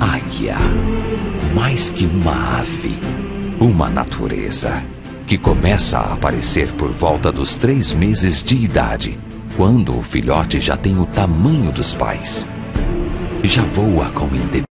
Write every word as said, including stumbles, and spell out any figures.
águia, mais que uma ave, uma natureza, que começa a aparecer por volta dos três meses de idade, quando o filhote já tem o tamanho dos pais. Já voa com independência.